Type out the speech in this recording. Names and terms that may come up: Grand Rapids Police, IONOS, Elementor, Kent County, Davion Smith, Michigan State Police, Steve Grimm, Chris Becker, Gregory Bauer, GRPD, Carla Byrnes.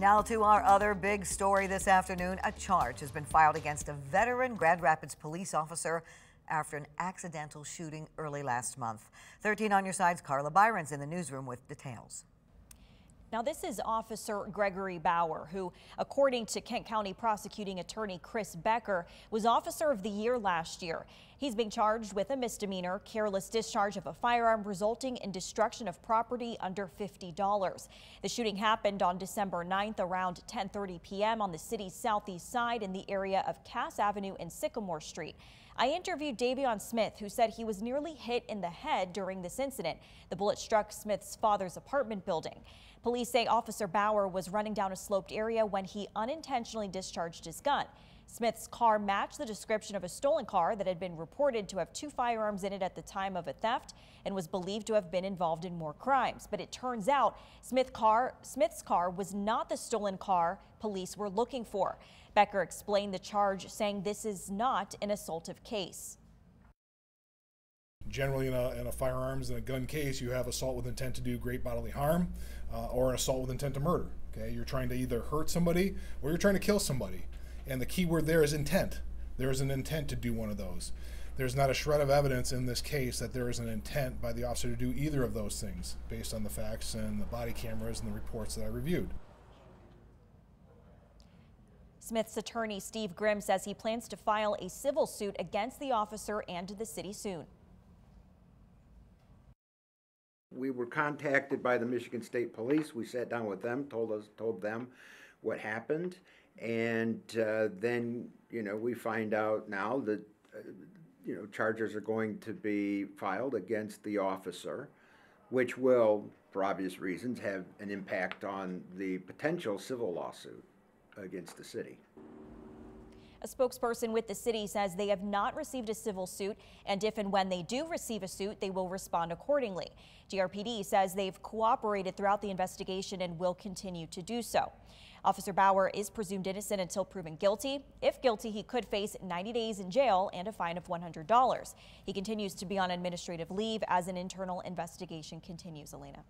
Now to our other big story this afternoon. A charge has been filed against a veteran Grand Rapids police officer after an accidental shooting early last month. 13 on your side's Carla Byrnes in the newsroom with details. Now, this is Officer Gregory Bauer, who, according to Kent County prosecuting attorney Chris Becker, was Officer of the Year last year. He's being charged with a misdemeanor, careless discharge of a firearm resulting in destruction of property under $50. The shooting happened on December 9th around 10:30 p.m. on the city's southeast side in the area of Cass Avenue and Sycamore Street. I interviewed Davion Smith, who said he was nearly hit in the head during this incident. The bullet struck Smith's father's apartment building. Police say Officer Bauer was running down a sloped area when he unintentionally discharged his gun. Smith's car matched the description of a stolen car that had been reported to have two firearms in it at the time of a theft and was believed to have been involved in more crimes. But it turns out Smith's car was not the stolen car police were looking for. Becker explained the charge, saying this is not an assaultive case. Generally, in a firearms and a gun case, you have assault with intent to do great bodily harm or an assault with intent to murder. Okay, you're trying to either hurt somebody or you're trying to kill somebody. And the key word there is intent. There is an intent to do one of those. There's not a shred of evidence in this case that there is an intent by the officer to do either of those things based on the facts and the body cameras and the reports that I reviewed. Smith's attorney Steve Grimm says he plans to file a civil suit against the officer and the city soon. We were contacted by the Michigan State Police. We sat down with them, told them what happened, and then we find out now that charges are going to be filed against the officer, which will, for obvious reasons, have an impact on the potential civil lawsuit against the city. A spokesperson with the city says they have not received a civil suit, and if and when they do receive a suit, they will respond accordingly. GRPD says they've cooperated throughout the investigation and will continue to do so. Officer Bauer is presumed innocent until proven guilty. If guilty, he could face 90 days in jail and a fine of $100. He continues to be on administrative leave as an internal investigation continues, Elena.